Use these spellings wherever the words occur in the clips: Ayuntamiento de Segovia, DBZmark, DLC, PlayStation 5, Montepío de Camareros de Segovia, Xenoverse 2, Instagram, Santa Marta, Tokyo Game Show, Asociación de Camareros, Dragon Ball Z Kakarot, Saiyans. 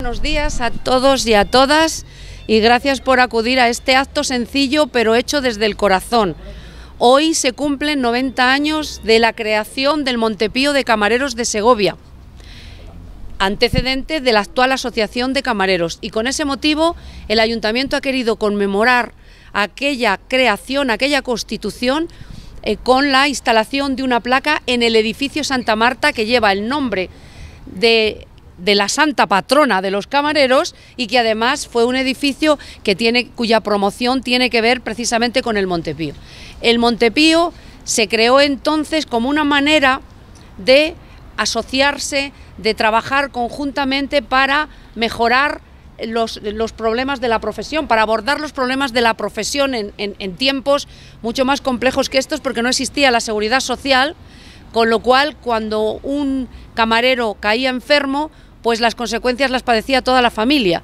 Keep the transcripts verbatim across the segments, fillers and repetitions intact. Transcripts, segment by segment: Buenos días a todos y a todas y gracias por acudir a este acto sencillo pero hecho desde el corazón. Hoy se cumplen noventa años de la creación del Montepío de Camareros de Segovia, antecedente de la actual Asociación de Camareros, y con ese motivo el Ayuntamiento ha querido conmemorar aquella creación, aquella constitución, eh, con la instalación de una placa en el edificio Santa Marta que lleva el nombre de... de la santa patrona de los camareros, y que además fue un edificio que tiene, cuya promoción tiene que ver precisamente con el Montepío. El Montepío se creó entonces como una manera de asociarse, de trabajar conjuntamente para mejorar los, los problemas de la profesión, para abordar los problemas de la profesión en, en, en tiempos mucho más complejos que estos, porque no existía la seguridad social, con lo cual cuando un camarero caía enfermo, pues las consecuencias las padecía toda la familia.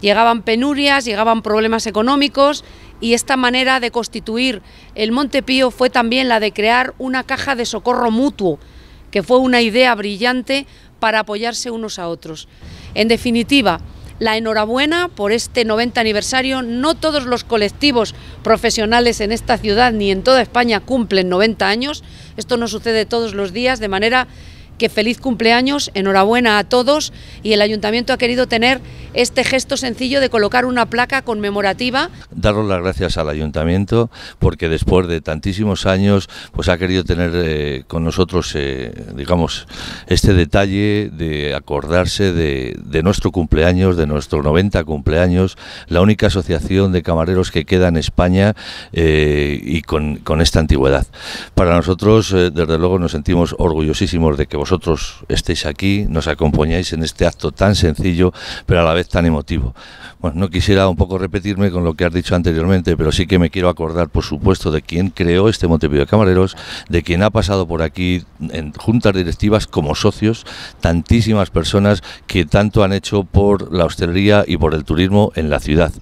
Llegaban penurias, llegaban problemas económicos, y esta manera de constituir el Montepío fue también la de crear una caja de socorro mutuo, que fue una idea brillante para apoyarse unos a otros. En definitiva, la enhorabuena por este noventa aniversario. No todos los colectivos profesionales en esta ciudad ni en toda España cumplen noventa años. Esto no sucede todos los días, de manera que feliz cumpleaños, enhorabuena a todos, y el Ayuntamiento ha querido tener este gesto sencillo de colocar una placa conmemorativa. Daros las gracias al Ayuntamiento, porque después de tantísimos años pues ha querido tener eh, con nosotros eh, digamos este detalle de acordarse de, de nuestro cumpleaños, de nuestro noventa cumpleaños, la única asociación de camareros que queda en España eh, y con, con esta antigüedad. Para nosotros eh, desde luego nos sentimos orgullosísimos de que vosotros Vosotros estéis aquí, nos acompañáis en este acto tan sencillo, pero a la vez tan emotivo. Bueno, no quisiera un poco repetirme con lo que has dicho anteriormente, pero sí que me quiero acordar, por supuesto, de quien creó este Montepío de Camareros, de quien ha pasado por aquí en juntas directivas como socios, tantísimas personas que tanto han hecho por la hostelería y por el turismo en la ciudad.